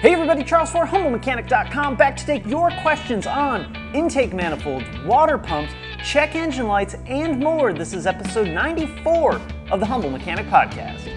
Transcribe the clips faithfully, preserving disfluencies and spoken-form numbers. Hey everybody, Charles for Humble Mechanic dot com, back to take your questions on intake manifolds, water pumps, check engine lights, and more. This is episode ninety-four of the Humble Mechanic Podcast.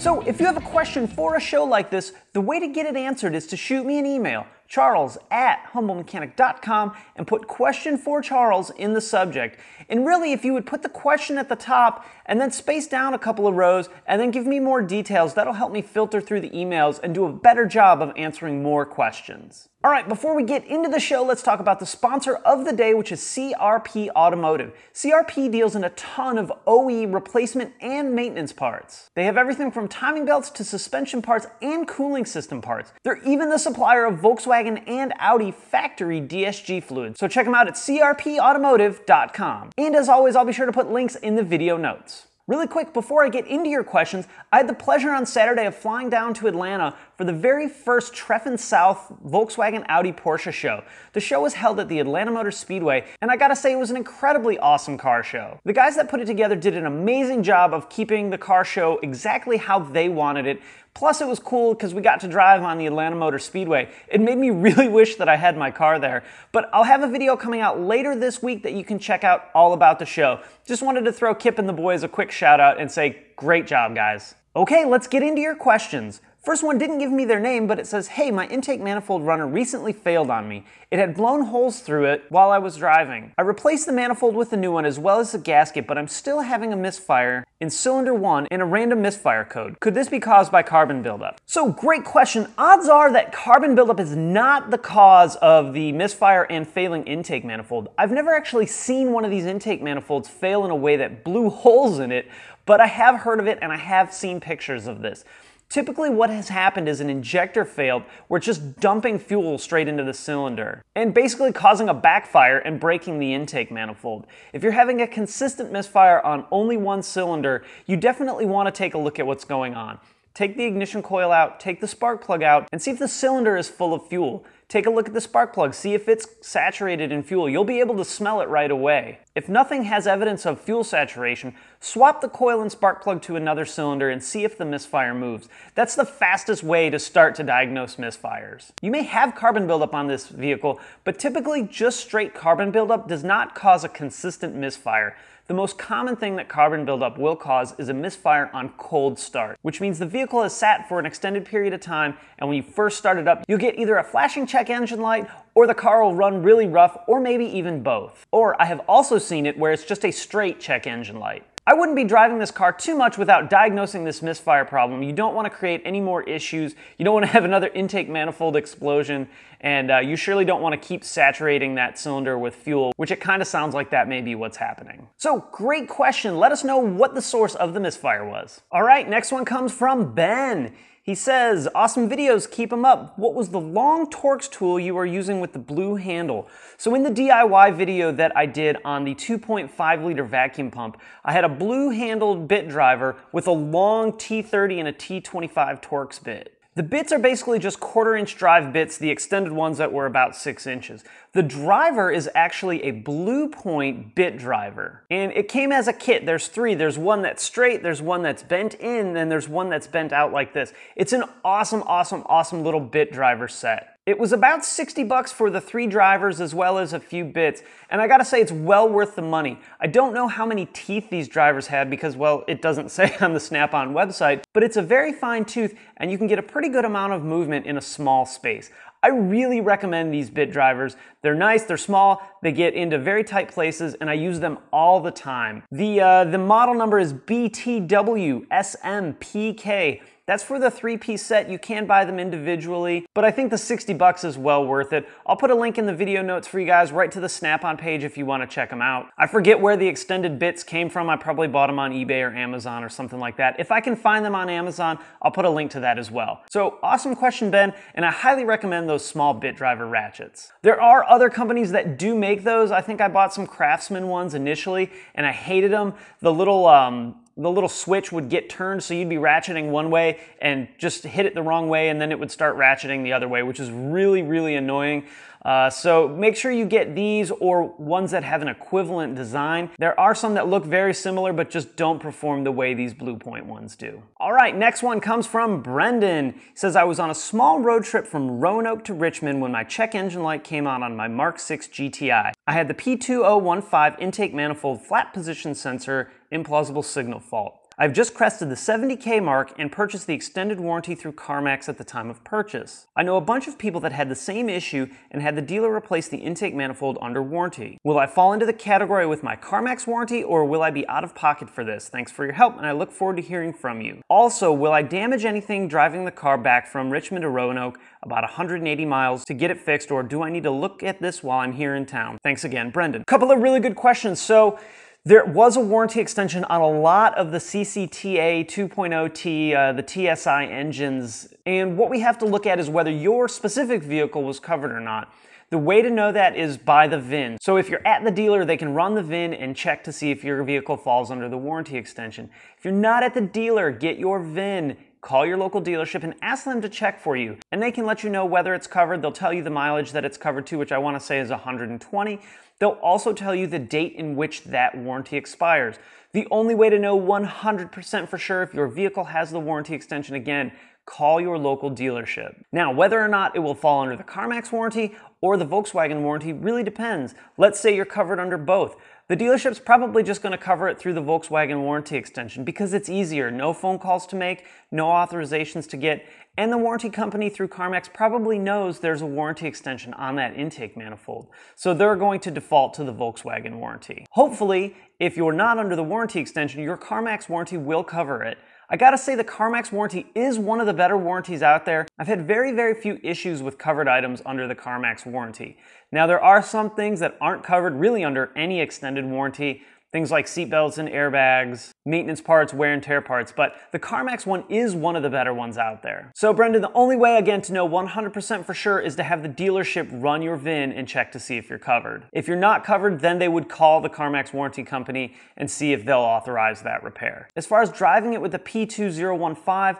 So if you have a question for a show like this, the way to get it answered is to shoot me an email, Charles at Humble Mechanic dot com, and put question for Charles in the subject. And really, if you would put the question at the top and then space down a couple of rows and then give me more details, that'll help me filter through the emails and do a better job of answering more questions. All right, before we get into the show, let's talk about the sponsor of the day, which is C R P Automotive. C R P deals in a ton of O E replacement and maintenance parts. They have everything from timing belts to suspension parts and cooling system parts. They're even the supplier of Volkswagen and Audi factory D S G fluid. So check them out at C R P automotive dot com. And as always, I'll be sure to put links in the video notes. Really quick, before I get into your questions, I had the pleasure on Saturday of flying down to Atlanta for the very first Treffen South Volkswagen Audi Porsche show. The show was held at the Atlanta Motor Speedway, and I gotta say it was an incredibly awesome car show. The guys that put it together did an amazing job of keeping the car show exactly how they wanted it. Plus, it was cool because we got to drive on the Atlanta Motor Speedway. It made me really wish that I had my car there. But I'll have a video coming out later this week that you can check out all about the show. Just wanted to throw Kip and the boys a quick shout out and say, great job, guys. Okay, let's get into your questions. First one didn't give me their name, but it says, hey, my intake manifold runner recently failed on me. It had blown holes through it while I was driving. I replaced the manifold with a new one as well as the gasket, but I'm still having a misfire in cylinder one and a random misfire code. Could this be caused by carbon buildup? So great question. Odds are that carbon buildup is not the cause of the misfire and failing intake manifold. I've never actually seen one of these intake manifolds fail in a way that blew holes in it, but I have heard of it and I have seen pictures of this. Typically what has happened is an injector failed where it's just dumping fuel straight into the cylinder and basically causing a backfire and breaking the intake manifold. If you're having a consistent misfire on only one cylinder, you definitely want to take a look at what's going on. Take the ignition coil out, take the spark plug out, and see if the cylinder is full of fuel. Take a look at the spark plug, see if it's saturated in fuel. You'll be able to smell it right away. If nothing has evidence of fuel saturation, swap the coil and spark plug to another cylinder and see if the misfire moves. That's the fastest way to start to diagnose misfires. You may have carbon buildup on this vehicle, but typically just straight carbon buildup does not cause a consistent misfire. The most common thing that carbon buildup will cause is a misfire on cold start, which means the vehicle has sat for an extended period of time, and when you first start it up, you'll get either a flashing check engine light, or the car will run really rough, or maybe even both. Or I have also seen it where it's just a straight check engine light. I wouldn't be driving this car too much without diagnosing this misfire problem. You don't want to create any more issues. You don't want to have another intake manifold explosion, and uh, you surely don't want to keep saturating that cylinder with fuel, which it kind of sounds like that may be what's happening. So great question. Let us know what the source of the misfire was. All right, next one comes from Ben. He says, awesome videos, keep them up. What was the long Torx tool you were using with the blue handle? So in the D I Y video that I did on the two point five liter vacuum pump, I had a blue handled bit driver with a long T thirty and a T twenty-five Torx bit. The bits are basically just quarter inch drive bits, the extended ones that were about six inches. The driver is actually a Blue Point bit driver, and it came as a kit. There's three. There's one that's straight, there's one that's bent in, and there's one that's bent out like this. It's an awesome, awesome, awesome little bit driver set. It was about sixty bucks for the three drivers as well as a few bits, and I gotta say it's well worth the money. I don't know how many teeth these drivers had because, well, it doesn't say on the Snap-on website, but it's a very fine tooth and you can get a pretty good amount of movement in a small space. I really recommend these bit drivers. They're nice, they're small, they get into very tight places, and I use them all the time. The, uh, the model number is B T W S M P K. That's for the three-piece set. You can buy them individually, but I think the sixty bucks is well worth it. I'll put a link in the video notes for you guys right to the Snap-on page if you want to check them out. I forget where the extended bits came from. I probably bought them on eBay or Amazon or something like that. If I can find them on Amazon, I'll put a link to that as well. So awesome question, Ben, and I highly recommend those small bit driver ratchets. There are other companies that do make those. I think I bought some Craftsman ones initially, and I hated them. The little, um, the little switch would get turned, so you'd be ratcheting one way and just hit it the wrong way, and then it would start ratcheting the other way, which is really, really annoying. Uh, so make sure you get these or ones that have an equivalent design. There are some that look very similar, but just don't perform the way these Blue Point ones do. All right, next one comes from Brendan. He says, I was on a small road trip from Roanoke to Richmond when my check engine light came on on my Mark six G T I. I had the P two oh one five intake manifold flat position sensor implausible signal fault. I've just crested the seventy K mark and purchased the extended warranty through CarMax at the time of purchase. I know a bunch of people that had the same issue and had the dealer replace the intake manifold under warranty. Will I fall into the category with my CarMax warranty, or will I be out of pocket for this? Thanks for your help and I look forward to hearing from you. Also, will I damage anything driving the car back from Richmond to Roanoke about one hundred eighty miles to get it fixed, or do I need to look at this while I'm here in town? Thanks again, Brendan. Couple of really good questions. So, there was a warranty extension on a lot of the C C T A two point oh T, uh, the T S I engines, and what we have to look at is whether your specific vehicle was covered or not. The way to know that is by the V I N. So if you're at the dealer, they can run the V I N and check to see if your vehicle falls under the warranty extension. If you're not at the dealer, get your V I N. Call your local dealership and ask them to check for you, and they can let you know whether it's covered. They'll tell you the mileage that it's covered to, which I want to say is one hundred twenty. They'll also tell you the date in which that warranty expires. The only way to know one hundred percent for sure if your vehicle has the warranty extension, again, call your local dealership. Now, whether or not it will fall under the CarMax warranty or the Volkswagen warranty really depends. Let's say you're covered under both. The dealership's probably just going to cover it through the Volkswagen warranty extension because it's easier. No phone calls to make, no authorizations to get, and the warranty company through CarMax probably knows there's a warranty extension on that intake manifold. So they're going to default to the Volkswagen warranty. Hopefully, if you're not under the warranty extension, your CarMax warranty will cover it. I gotta say the CarMax warranty is one of the better warranties out there. I've had very, very few issues with covered items under the CarMax warranty. Now, there are some things that aren't covered really under any extended warranty, things like seatbelts and airbags, maintenance parts, wear and tear parts, but the CarMax one is one of the better ones out there. So Brendan, the only way again to know one hundred percent for sure is to have the dealership run your V I N and check to see if you're covered. If you're not covered, then they would call the CarMax warranty company and see if they'll authorize that repair. As far as driving it with the P two oh one five,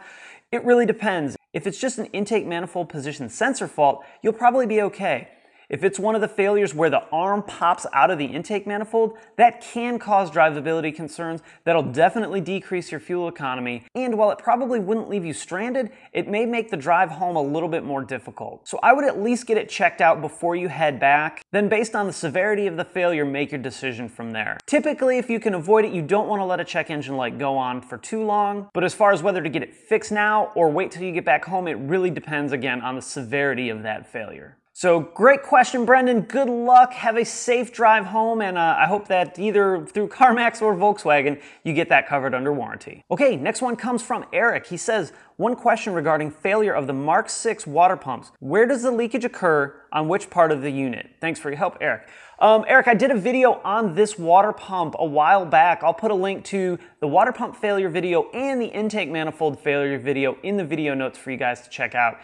it really depends. If it's just an intake manifold position sensor fault, you'll probably be okay. If it's one of the failures where the arm pops out of the intake manifold, that can cause drivability concerns. That'll definitely decrease your fuel economy. And while it probably wouldn't leave you stranded, it may make the drive home a little bit more difficult. So I would at least get it checked out before you head back. Then based on the severity of the failure, make your decision from there. Typically, if you can avoid it, you don't want to let a check engine light go on for too long. But as far as whether to get it fixed now or wait till you get back home, it really depends again on the severity of that failure. So great question, Brendan. Good luck. Have a safe drive home, and uh, I hope that either through CarMax or Volkswagen, you get that covered under warranty. Okay, next one comes from Eric. He says, one question regarding failure of the Mark six water pumps. Where does the leakage occur? On which part of the unit? Thanks for your help, Eric. Um, Eric, I did a video on this water pump a while back. I'll put a link to the water pump failure video and the intake manifold failure video in the video notes for you guys to check out.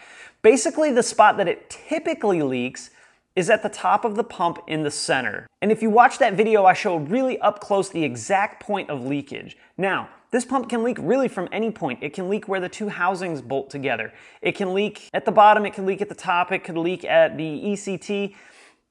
Basically, the spot that it typically leaks is at the top of the pump in the center. And if you watch that video, I show really up close the exact point of leakage. Now, this pump can leak really from any point. It can leak where the two housings bolt together. It can leak at the bottom, it can leak at the top, it could leak at the E C T,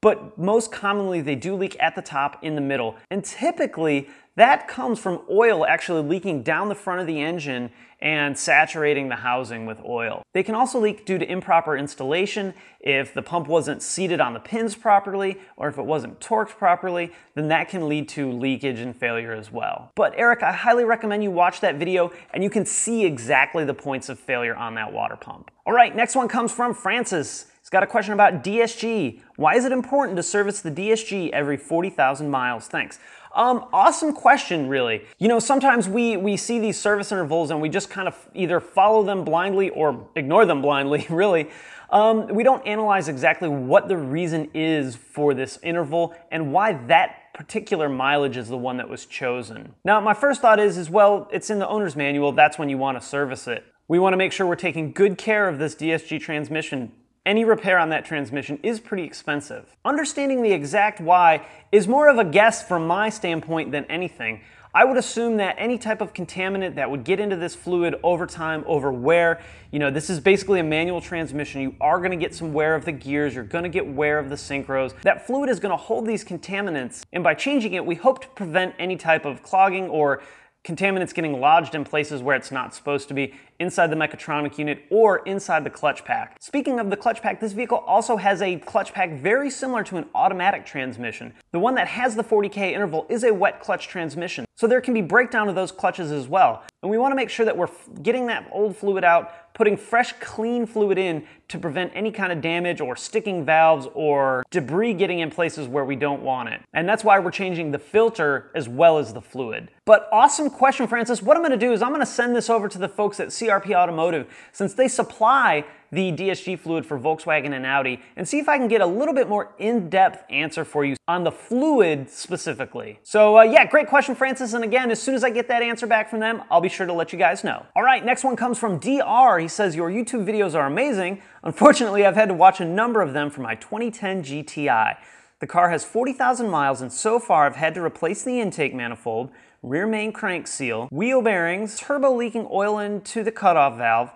but most commonly they do leak at the top in the middle. And typically, that comes from oil actually leaking down the front of the engine and saturating the housing with oil. They can also leak due to improper installation. If the pump wasn't seated on the pins properly, or if it wasn't torqued properly, then that can lead to leakage and failure as well. But Eric, I highly recommend you watch that video and you can see exactly the points of failure on that water pump. All right, next one comes from Francis. He's got a question about D S G. Why is it important to service the D S G every forty thousand miles? Thanks. Um, awesome question, really. You know, sometimes we, we see these service intervals and we just kind of either follow them blindly or ignore them blindly, really. Um, we don't analyze exactly what the reason is for this interval and why that particular mileage is the one that was chosen. Now, my first thought is, is well, it's in the owner's manual. That's when you want to service it. We want to make sure we're taking good care of this D S G transmission. Any repair on that transmission is pretty expensive. Understanding the exact why is more of a guess from my standpoint than anything. I would assume that any type of contaminant that would get into this fluid over time, over wear, you know, this is basically a manual transmission. You are going to get some wear of the gears. You're going to get wear of the synchros. That fluid is going to hold these contaminants, and by changing it, we hope to prevent any type of clogging or contaminants getting lodged in places where it's not supposed to be, inside the mechatronic unit or inside the clutch pack. Speaking of the clutch pack, this vehicle also has a clutch pack very similar to an automatic transmission. The one that has the forty K interval is a wet clutch transmission, so there can be breakdown of those clutches as well. And we want to make sure that we're getting that old fluid out, putting fresh, clean fluid in to prevent any kind of damage or sticking valves or debris getting in places where we don't want it. And that's why we're changing the filter as well as the fluid. But awesome question, Francis. What I'm going to do is I'm going to send this over to the folks at C R P Automotive, since they supply the D S G fluid for Volkswagen and Audi, and see if I can get a little bit more in-depth answer for you on the fluid specifically. So uh, yeah, great question, Francis, and again, as soon as I get that answer back from them, I'll be sure to let you guys know. All right, next one comes from D R. He says, your YouTube videos are amazing. Unfortunately, I've had to watch a number of them for my twenty ten G T I. The car has forty thousand miles, and so far I've had to replace the intake manifold, rear main crank seal, wheel bearings, turbo leaking oil into the cutoff valve,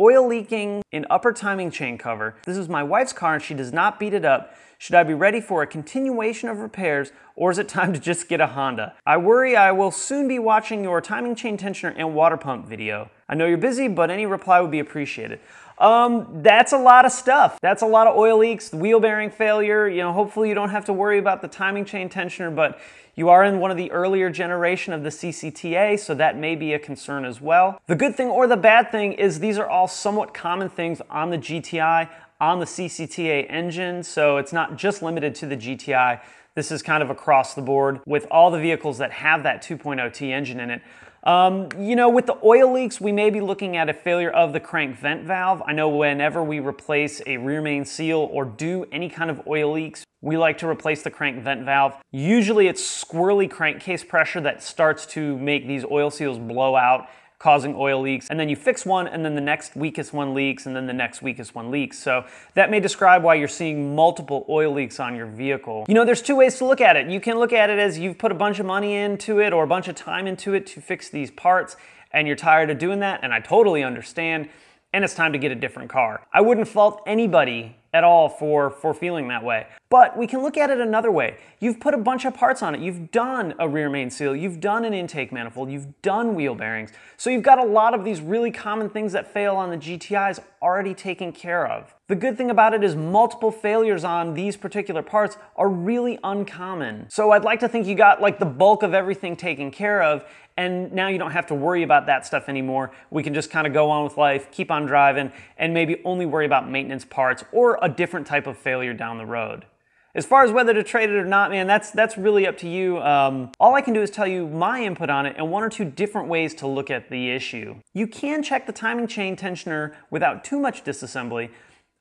oil leaking in upper timing chain cover. This is my wife's car and she does not beat it up. Should I be ready for a continuation of repairs, or is it time to just get a Honda? I worry I will soon be watching your timing chain tensioner and water pump video. I know you're busy, but any reply would be appreciated. Um, that's a lot of stuff. That's a lot of oil leaks, the wheel bearing failure. You know, hopefully you don't have to worry about the timing chain tensioner, but you are in one of the earlier generation of the C C T A, so that may be a concern as well. The good thing or the bad thing is these are all somewhat common things on the G T I, on the C C T A engine, so it's not just limited to the G T I. This is kind of across the board with all the vehicles that have that two point oh T engine in it. Um, you know, with the oil leaks, we may be looking at a failure of the crank vent valve. I know whenever we replace a rear main seal or do any kind of oil leaks, we like to replace the crank vent valve. Usually it's squirrely crankcase pressure that starts to make these oil seals blow out, causing oil leaks, and then you fix one, and then the next weakest one leaks, and then the next weakest one leaks. So that may describe why you're seeing multiple oil leaks on your vehicle. You know, there's two ways to look at it. You can look at it as you've put a bunch of money into it or a bunch of time into it to fix these parts, and you're tired of doing that, and I totally understand, and it's time to get a different car. I wouldn't fault anybody at all for, for feeling that way. But we can look at it another way. You've put a bunch of parts on it. You've done a rear main seal. You've done an intake manifold. You've done wheel bearings. So you've got a lot of these really common things that fail on the G T Is already taken care of. The good thing about it is multiple failures on these particular parts are really uncommon. So I'd like to think you got like the bulk of everything taken care of, and now you don't have to worry about that stuff anymore. We can just kind of go on with life, keep on driving, and maybe only worry about maintenance parts or a different type of failure down the road. As far as whether to trade it or not, man, that's that's really up to you. Um, all I can do is tell you my input on it and one or two different ways to look at the issue. You can check the timing chain tensioner without too much disassembly.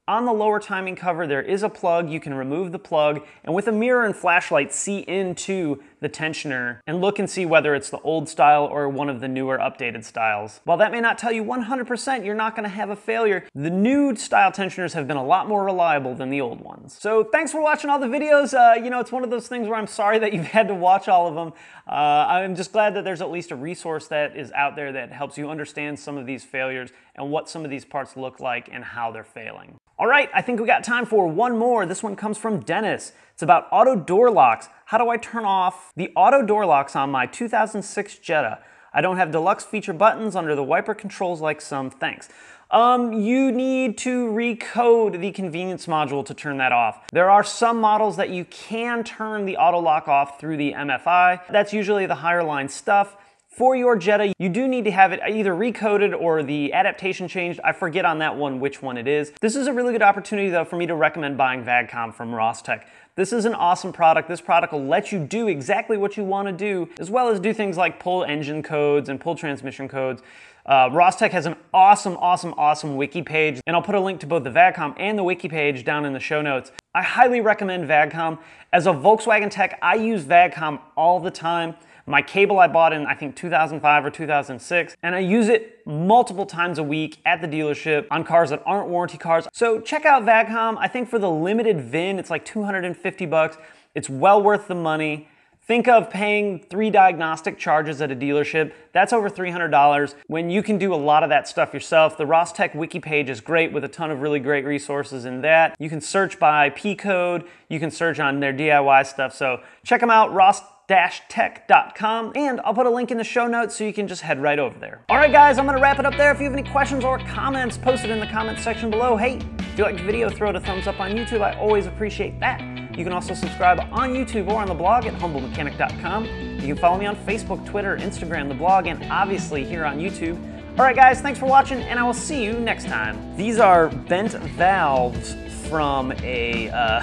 On the lower timing cover, there is a plug. You can remove the plug, and with a mirror and flashlight, see into the tensioner and look and see whether it's the old style or one of the newer updated styles. While that may not tell you one hundred percent you're not gonna have a failure, the new style tensioners have been a lot more reliable than the old ones. So thanks for watching all the videos. Uh, you know, it's one of those things where I'm sorry that you've had to watch all of them. Uh, I'm just glad that there's at least a resource that is out there that helps you understand some of these failures and what some of these parts look like and how they're failing. All right, I think we got time for one more. This one comes from Dennis. It's about auto door locks. How do I turn off the auto door locks on my two thousand six Jetta? I don't have deluxe feature buttons under the wiper controls like some, thanks. Um, you need to recode the convenience module to turn that off. There are some models that you can turn the auto lock off through the M F I. That's usually the higher line stuff. For your Jetta, you do need to have it either recoded or the adaptation changed. I forget on that one which one it is. This is a really good opportunity though for me to recommend buying VAGCOM from Ross-Tech. This is an awesome product. This product will let you do exactly what you want to do, as well as do things like pull engine codes and pull transmission codes. Uh, Ross-Tech has an awesome, awesome, awesome wiki page, and I'll put a link to both the VAGCOM and the wiki page down in the show notes. I highly recommend VAGCOM. As a Volkswagen tech, I use VAGCOM all the time. My cable I bought in, I think, two thousand five or two thousand six, and I use it multiple times a week at the dealership on cars that aren't warranty cars. So check out VAGCOM. I think for the limited V I N, it's like two hundred fifty bucks. It's well worth the money. Think of paying three diagnostic charges at a dealership. That's over three hundred dollars when you can do a lot of that stuff yourself. The Ross-Tech wiki page is great with a ton of really great resources in that. You can search by P-code. You can search on their D I Y stuff. So check them out, Ross-Tech dot com, and I'll put a link in the show notes so you can just head right over there. All right, guys, I'm gonna wrap it up there. If you have any questions or comments, post it in the comments section below. Hey, if you like the video, throw it a thumbs up on YouTube. I always appreciate that. You can also subscribe on YouTube or on the blog at Humble Mechanic dot com. You can follow me on Facebook, Twitter, Instagram, the blog, and obviously here on YouTube. All right, guys, thanks for watching, and I will see you next time. These are bent valves from a uh,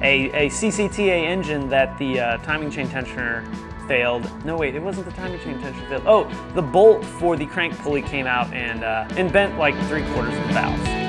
a, a C C T A engine that the uh, timing chain tensioner failed. No, wait, it wasn't the timing chain tensioner failed. Oh, the bolt for the crank pulley came out and, uh, and bent like three quarters of the valves.